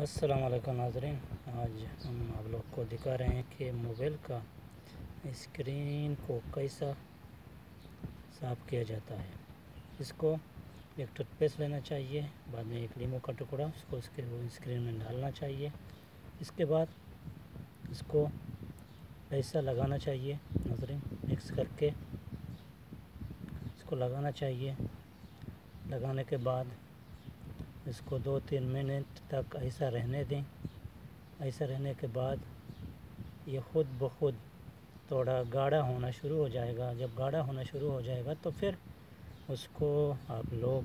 अस्सलाम वालेकुम नाज़रीन, आज हम आप लोग को दिखा रहे हैं कि मोबाइल का स्क्रीन को कैसा साफ़ किया जाता है। इसको एक टूथपेस्ट लेना चाहिए, बाद में एक लीमू का टुकड़ा उसको इसके स्क्रीन में डालना चाहिए। इसके बाद इसको ऐसा लगाना चाहिए नाज़रीन, मिक्स करके इसको लगाना चाहिए। लगाने के बाद इसको 2-3 मिनट तक ऐसा रहने दें। ऐसा रहने के बाद ये ख़ुद ब खुद थोड़ा गाढ़ा होना शुरू हो जाएगा। जब गाढ़ा होना शुरू हो जाएगा तो फिर उसको आप लोग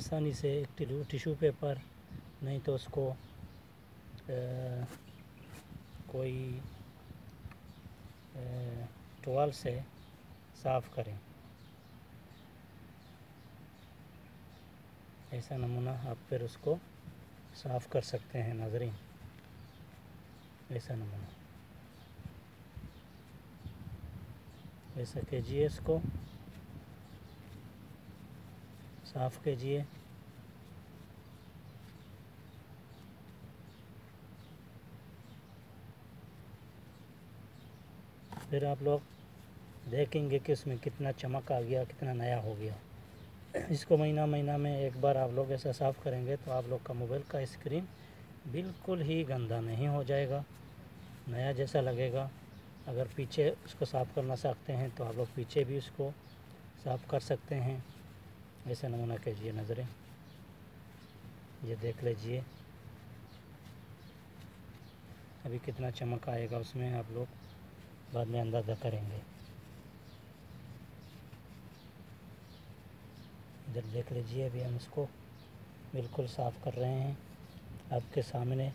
आसानी से एक टिशू पेपर, नहीं तो उसको कोई टॉवल से साफ़ करें। ऐसा नमूना आप फिर उसको साफ़ कर सकते हैं नाज़रीन, ऐसा नमूना ऐसा कीजिए, इसको साफ़ कीजिए। फिर आप लोग देखेंगे कि उसमें कितना चमक आ गया, कितना नया हो गया। इसको महीना में एक बार आप लोग ऐसा साफ़ करेंगे तो आप लोग का मोबाइल का स्क्रीन बिल्कुल ही गंदा नहीं हो जाएगा, नया जैसा लगेगा। अगर पीछे उसको साफ़ करना चाहते हैं तो आप लोग पीछे भी उसको साफ़ कर सकते हैं। ऐसा नमूना कीजिए नज़रें, ये देख लीजिए अभी कितना चमक आएगा उसमें। आप लोग बाद में अंदाज़ा करेंगे। इधर देख लीजिए, अभी हम इसको बिल्कुल साफ़ कर रहे हैं आपके सामने।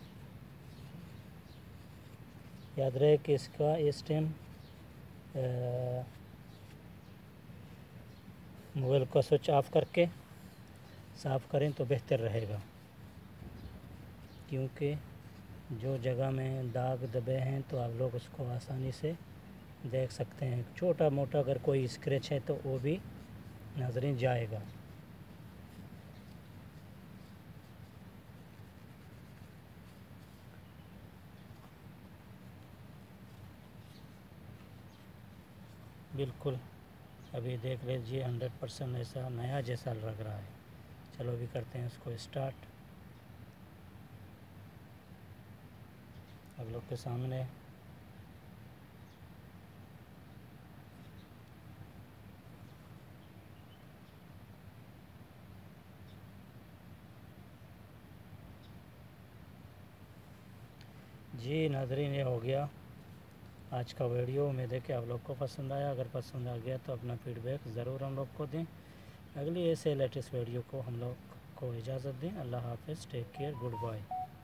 याद रहे कि इसका इस टाइम मोबाइल को स्विच ऑफ करके साफ़ करें तो बेहतर रहेगा, क्योंकि जो जगह में दाग दबे हैं तो आप लोग उसको आसानी से देख सकते हैं। छोटा मोटा अगर कोई स्क्रैच है तो वो भी नज़रें जाएगा। बिल्कुल अभी देख लीजिए 100% ऐसा नया जैसा लग रहा है। चलो अभी करते हैं इसको स्टार्ट। आप लोग के सामने जी नाज़रीन ये हो गया आज का वीडियो। उम्मीद है कि आप लोग को पसंद आया। अगर पसंद आ गया तो अपना फीडबैक ज़रूर हम लोग को दें। अगली ऐसे लेटेस्ट वीडियो को हम लोग को इजाज़त दें। अल्लाह हाफ़िज़, टेक केयर, गुड बाय।